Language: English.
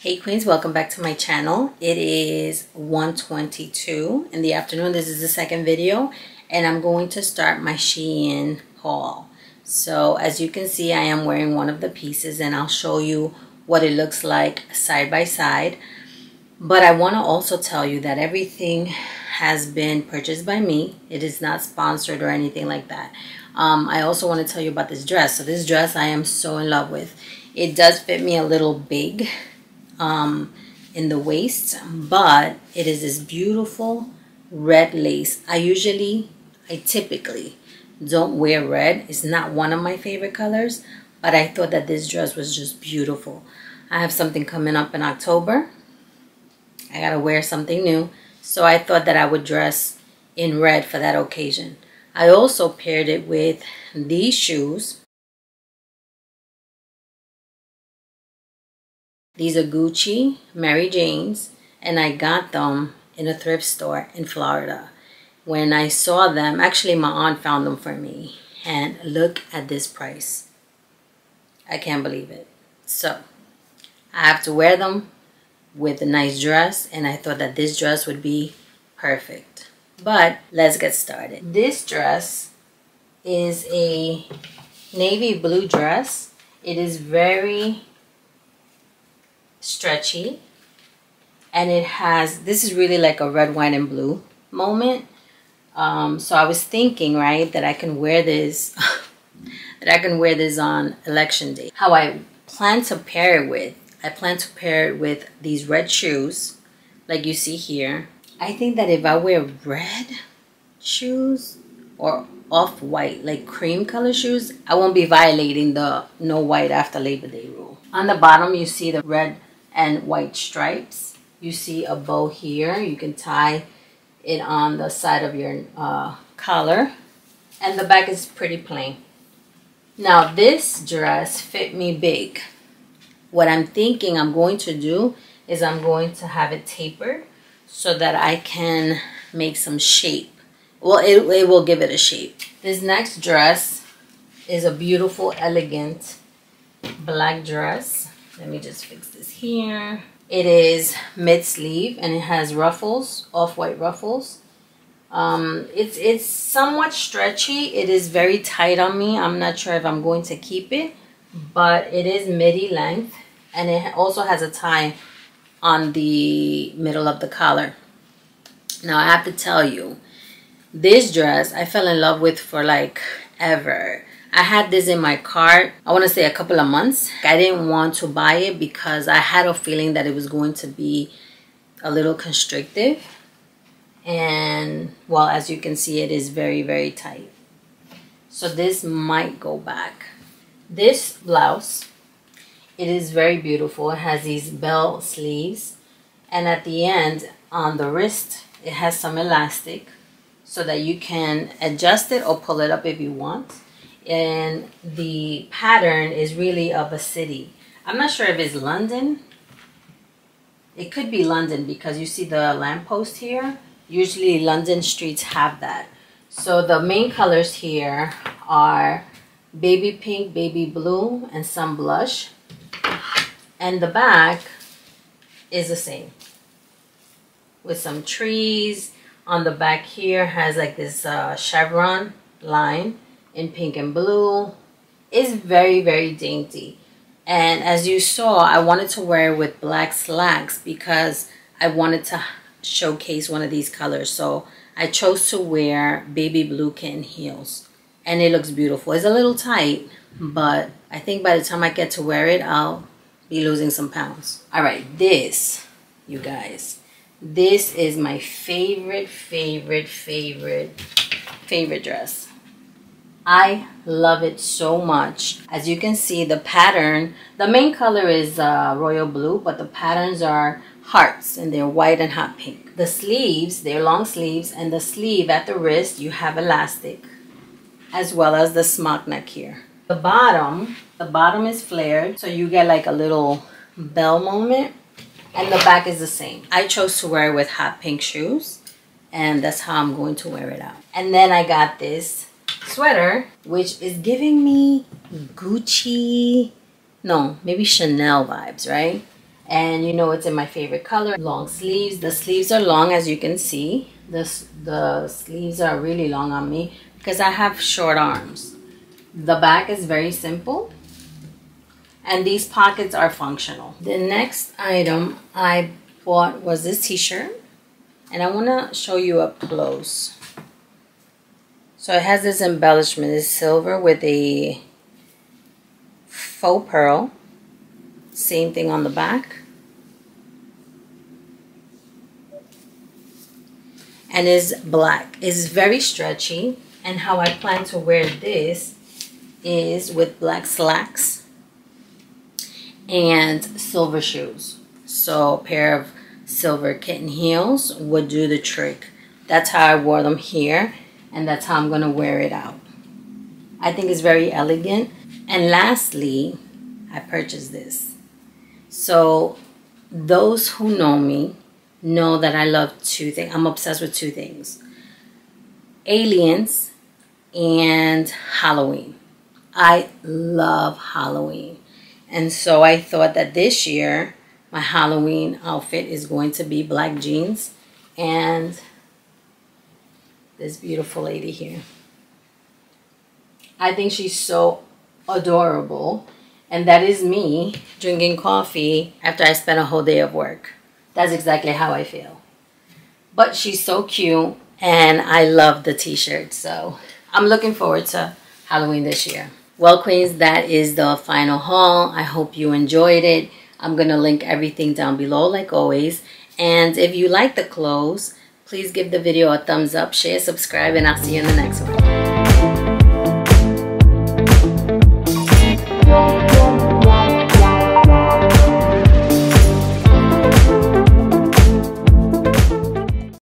Hey Queens, welcome back to my channel. It is 1:22 in the afternoon. This is the second video and I'm going to start my Shein haul. So as you can see, I am wearing one of the pieces and I'll show you what it looks like side by side. But I want to also tell you that everything has been purchased by me. It is not sponsored or anything like that. I also want to tell you about this dress. So this dress I am so in love with. It does fit me a little big in the waist, but it is this beautiful red lace. I typically don't wear red. It's not one of my favorite colors, but I thought that this dress was just beautiful. I have something coming up in October. I gotta wear something new. So I thought that I would dress in red for that occasion. I also paired it with these shoes. These are Gucci, Mary Jane's, and I got them in a thrift store in Florida. When I saw them, actually my aunt found them for me. And look at this price. I can't believe it. So I have to wear them with a nice dress, and I thought that this dress would be perfect. But let's get started. This dress is a navy blue dress. It is very stretchy, and it has, this is really like a red, white, and blue moment. So I was thinking, right, that I can wear this on election day. How I plan to pair it with, I plan to pair it with these red shoes, like you see here. I think that if I wear red shoes or off-white, like cream color shoes, I won't be violating the no white after Labor Day rule. On the bottom, you see the red and white stripes. You see a bow here. You can tie it on the side of your collar. And the back is pretty plain. Now, this dress fit me big. What I'm thinking I'm going to do is I'm going to have it tapered so that I can make some shape. Well, it will give it a shape. This next dress is a beautiful, elegant black dress. Let me just fix this here. It is mid-sleeve and it has ruffles, off-white ruffles. It's somewhat stretchy. It is very tight on me. I'm not sure if I'm going to keep it, but it is midi length and it also has a tie on the middle of the collar. Now I have to tell you, this dress I fell in love with for like ever. I had this in my cart, I want to say a couple of months. I didn't want to buy it because I had a feeling that it was going to be a little constrictive. And well, as you can see, it is very, very tight. So this might go back. This blouse, it is very beautiful. It has these bell sleeves, and at the end on the wrist it has some elastic so that you can adjust it or pull it up if you want. And the pattern is really of a city. I'm not sure if it's London. It could be London because you see the lamppost here. Usually London streets have that. So the main colors here are baby pink, baby blue, and some blush. And the back is the same with some trees. On the back here has like this chevron line in pink and blue. It's very, very dainty. And as you saw, I wanted to wear it with black slacks because I wanted to showcase one of these colors. So I chose to wear baby blue kitten heels. And it looks beautiful. It's a little tight, but I think by the time I get to wear it, I'll be losing some pounds. All right, this, you guys, this is my favorite dress. I love it so much. As you can see, the pattern, the main color is royal blue, but the patterns are hearts, and they're white and hot pink. The sleeves, they're long sleeves, and the sleeve at the wrist, you have elastic, as well as the smock neck here. The bottom is flared, so you get like a little bell moment, and the back is the same. I chose to wear it with hot pink shoes, and that's how I'm going to wear it out. And then I got this sweater, which is giving me Gucci, no, maybe Chanel vibes, right? And you know, it's in my favorite color, long sleeves. The sleeves are long, as you can see. The sleeves are really long on me because I have short arms. The back is very simple, and these pockets are functional. The next item I bought was this t-shirt, and I want to show you up close. So it has this embellishment. It's silver with a faux pearl. Same thing on the back. And is black. It's very stretchy. And how I plan to wear this is with black slacks and silver shoes. So a pair of silver kitten heels would do the trick. That's how I wore them here, and that's how I'm gonna wear it out. I think it's very elegant. And lastly, I purchased this. So those who know me know that I love two things. I'm obsessed with two things: aliens and Halloween. I love Halloween. And so I thought that this year my Halloween outfit is going to be black jeans and this beautiful lady here. I think she's so adorable, and that is me drinking coffee after I spent a whole day of work. That's exactly how I feel. But she's so cute, and I love the t-shirt, so I'm looking forward to Halloween this year. Well, queens, that is the final haul. I hope you enjoyed it. I'm gonna link everything down below like always, and if you like the clothes, please give the video a thumbs up, share, subscribe, and I'll see you in the next one.